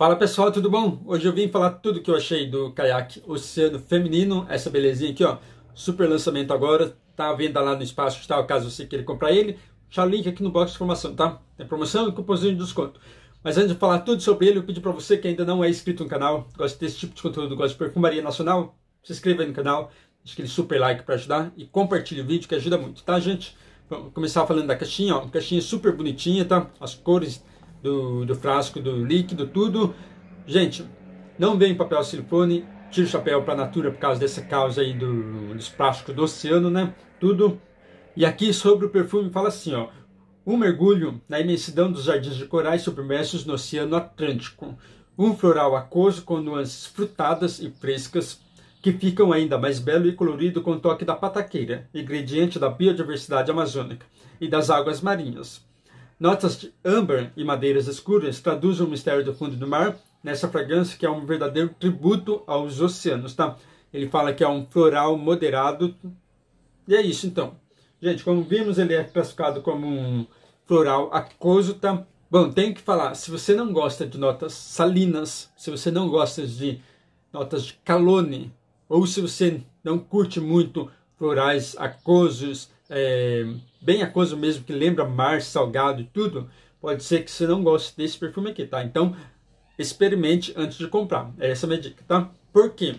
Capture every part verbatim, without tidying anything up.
Fala pessoal, tudo bom? Hoje eu vim falar tudo que eu achei do Kaiak Oceano Feminino, essa belezinha aqui, ó, super lançamento agora, tá à venda lá no Espaço Digital, caso você queira comprar ele, deixa o link aqui no box de informação, tá? Tem promoção e cupomzinho de desconto. Mas antes de falar tudo sobre ele, eu pedi para você que ainda não é inscrito no canal, gosta desse tipo de conteúdo, gosta de perfumaria nacional, se inscreva aí no canal, deixa aquele super like para ajudar e compartilha o vídeo que ajuda muito, tá gente? Vamos começar falando da caixinha, ó, caixinha super bonitinha, tá? As cores Do, do frasco, do líquido, tudo. Gente, não vem papel silicone, tira o chapéu para a Natura por causa dessa causa aí do, dos plásticos do oceano, né? Tudo. E aqui sobre o perfume fala assim, ó. Um mergulho na imensidão dos jardins de corais submersos no Oceano Atlântico. Um floral aquoso com nuances frutadas e frescas que ficam ainda mais belo e colorido com o toque da pataqueira, ingrediente da biodiversidade amazônica e das águas marinhas. Notas de âmbar e madeiras escuras traduzem o mistério do fundo do mar nessa fragrância que é um verdadeiro tributo aos oceanos, tá? Ele fala que é um floral moderado. E é isso, então. Gente, como vimos, ele é classificado como um floral aquoso, tá? Bom, tenho que falar, se você não gosta de notas salinas, se você não gosta de notas de calone, ou se você não curte muito florais aquosos, é, bem aquoso mesmo, que lembra mar, salgado e tudo, pode ser que você não goste desse perfume aqui, tá? Então, experimente antes de comprar. Essa é a minha dica, tá? Por quê?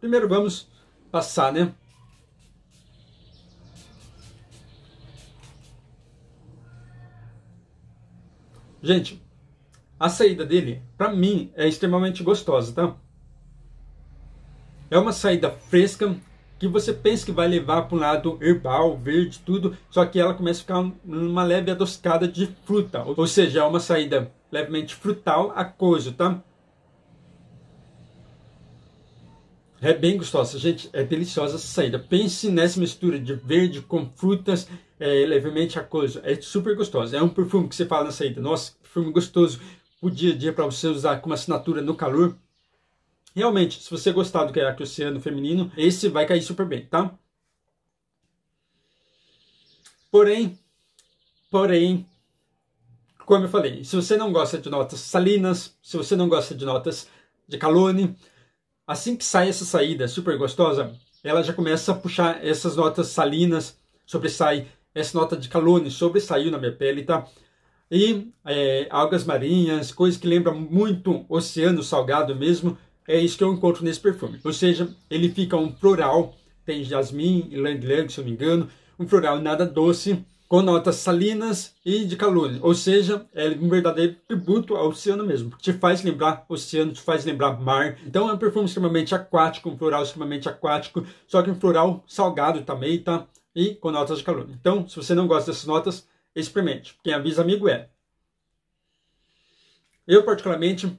Primeiro vamos passar, né? Gente, a saída dele, pra mim, é extremamente gostosa, tá? É uma saída fresca, que você pensa que vai levar para um lado herbal, verde, tudo, só que ela começa a ficar uma leve adocicada de fruta, ou seja, é uma saída levemente frutal, aquoso, tá? É bem gostosa, gente, é deliciosa essa saída. Pense nessa mistura de verde com frutas, é, levemente aquoso, é super gostosa. É um perfume que você fala na saída, nossa, perfume gostoso, o dia a dia para você usar com uma assinatura no calor. Realmente, se você gostar do Kaiak Oceano Feminino, esse vai cair super bem, tá? Porém, porém, como eu falei, se você não gosta de notas salinas, se você não gosta de notas de calone, assim que sai essa saída super gostosa, ela já começa a puxar essas notas salinas, sobressai, essa nota de calone sobressaiu na minha pele, tá? E é, algas marinhas, coisas que lembram muito oceano salgado mesmo, é isso que eu encontro nesse perfume. Ou seja, ele fica um floral, tem jasmim e ylang-ylang, se eu não me engano, um floral nada doce, com notas salinas e de calone. Ou seja, é um verdadeiro tributo ao oceano mesmo. Te faz lembrar oceano, te faz lembrar mar. Então é um perfume extremamente aquático, um floral extremamente aquático, só que um floral salgado também, tá? E com notas de calone. Então, se você não gosta dessas notas, experimente. Quem avisa amigo é. Eu, particularmente,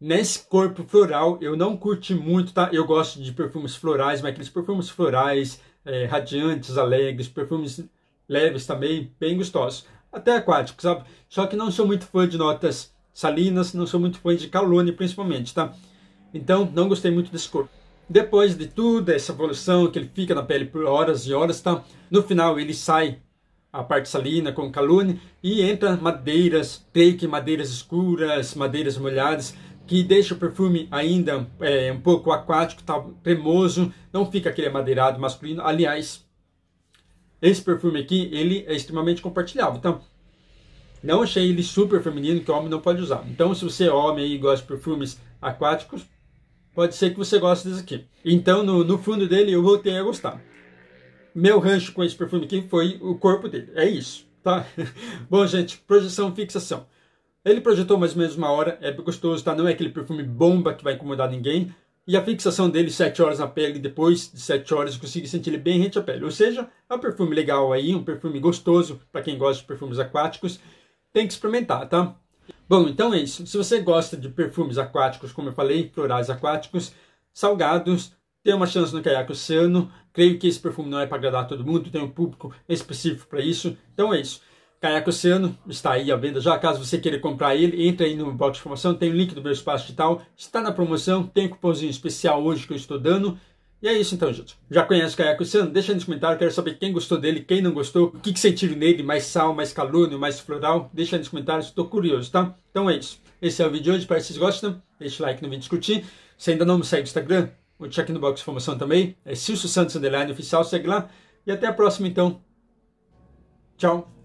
nesse corpo floral, eu não curti muito, tá? Eu gosto de perfumes florais, mas aqueles perfumes florais, é, radiantes, alegres, perfumes leves também, bem gostosos. Até aquáticos, sabe? Só que não sou muito fã de notas salinas, não sou muito fã de calone, principalmente, tá? Então, não gostei muito desse corpo. Depois de tudo, essa evolução que ele fica na pele por horas e horas, tá? No final, ele sai a parte salina com calone e entra madeiras, creio que madeiras escuras, madeiras molhadas, que deixa o perfume ainda é, um pouco aquático, tá, cremoso, não fica aquele amadeirado masculino. Aliás, esse perfume aqui, ele é extremamente compartilhável, então não achei ele super feminino, que o homem não pode usar. Então, se você é homem e gosta de perfumes aquáticos, pode ser que você goste desse aqui. Então, no, no fundo dele, eu voltei a gostar. Meu rancho com esse perfume aqui foi o corpo dele, é isso, tá? Bom, gente, projeção e fixação. Ele projetou mais ou menos uma hora, é gostoso, tá? Não é aquele perfume bomba que vai incomodar ninguém. E a fixação dele, sete horas na pele, depois de sete horas eu consegui sentir ele bem rente à pele. Ou seja, é um perfume legal aí, um perfume gostoso para quem gosta de perfumes aquáticos. Tem que experimentar, tá? Bom, então é isso. Se você gosta de perfumes aquáticos, como eu falei, florais aquáticos, salgados, tem uma chance no Kaiak Oceano. Creio que esse perfume não é para agradar todo mundo, tem um público específico para isso. Então é isso. Kaiak Oceano está aí à venda já, caso você queira comprar ele, entra aí no box de informação, tem o link do meu espaço digital, está na promoção, tem um cupomzinho especial hoje que eu estou dando, E é isso então, gente. Já conhece o Kaiak Oceano? Deixa aí nos comentários, quero saber quem gostou dele, quem não gostou, o que, que sentiram nele, mais sal, mais calúnio, mais floral. Deixa aí nos comentários, estou curioso, tá? Então é isso. Esse é o vídeo de hoje, espero que vocês gostem. Deixa o like no vídeo de curtir. Se ainda não me segue no Instagram, vou deixar aqui no box de informação também. É Silcio Santos Underline Oficial, segue lá. E até a próxima então. Tchau.